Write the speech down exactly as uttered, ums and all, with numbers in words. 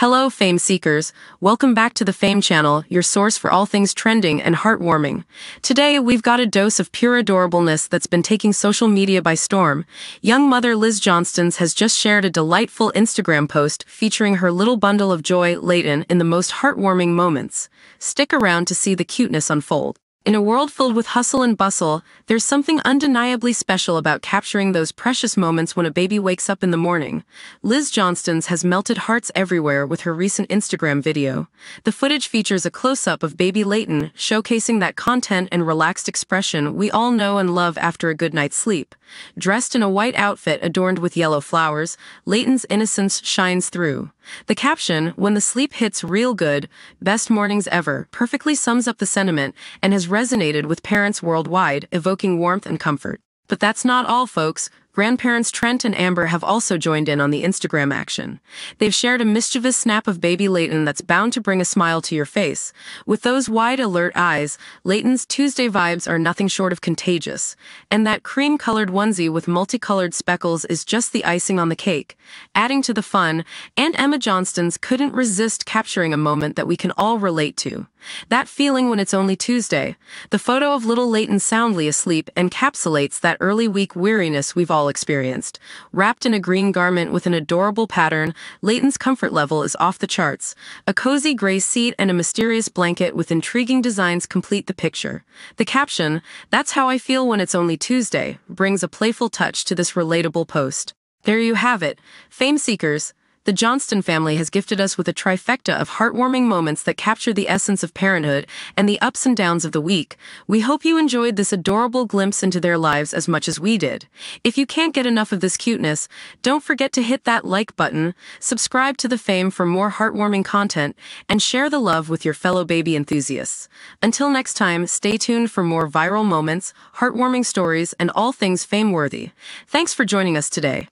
Hello, fame seekers. Welcome back to the Fame Channel, your source for all things trending and heartwarming. Today, we've got a dose of pure adorableness that's been taking social media by storm. Young mother Liz Johnston has just shared a delightful Instagram post featuring her little bundle of joy, Leighton, in the most heartwarming moments. Stick around to see the cuteness unfold. In a world filled with hustle and bustle, there's something undeniably special about capturing those precious moments when a baby wakes up in the morning. Liz Johnston has melted hearts everywhere with her recent Instagram video. The footage features a close-up of baby Leighton, showcasing that content and relaxed expression we all know and love after a good night's sleep. Dressed in a white outfit adorned with yellow flowers, Leighton's innocence shines through. The caption, "When the sleep hits real good, best mornings ever," perfectly sums up the sentiment and has resonated with parents worldwide, evoking warmth and comfort. But that's not all, folks. Grandparents Trent and Amber have also joined in on the Instagram action. They've shared a mischievous snap of baby Leighton that's bound to bring a smile to your face. With those wide, alert eyes, Leighton's Tuesday vibes are nothing short of contagious. And that cream-colored onesie with multicolored speckles is just the icing on the cake. Adding to the fun, Aunt Emma Johnston couldn't resist capturing a moment that we can all relate to. That feeling when it's only Tuesday. The photo of little Leighton soundly asleep encapsulates that early week weariness we've all experienced. Wrapped in a green garment with an adorable pattern, Leighton's comfort level is off the charts. A cozy gray seat and a mysterious blanket with intriguing designs complete the picture. The caption, "That's how I feel when it's only Tuesday," brings a playful touch to this relatable post. There you have it, fame seekers. The Johnston family has gifted us with a trifecta of heartwarming moments that capture the essence of parenthood and the ups and downs of the week. We hope you enjoyed this adorable glimpse into their lives as much as we did. If you can't get enough of this cuteness, don't forget to hit that like button, subscribe to the Fame for more heartwarming content, and share the love with your fellow baby enthusiasts. Until next time, stay tuned for more viral moments, heartwarming stories, and all things fame-worthy. Thanks for joining us today.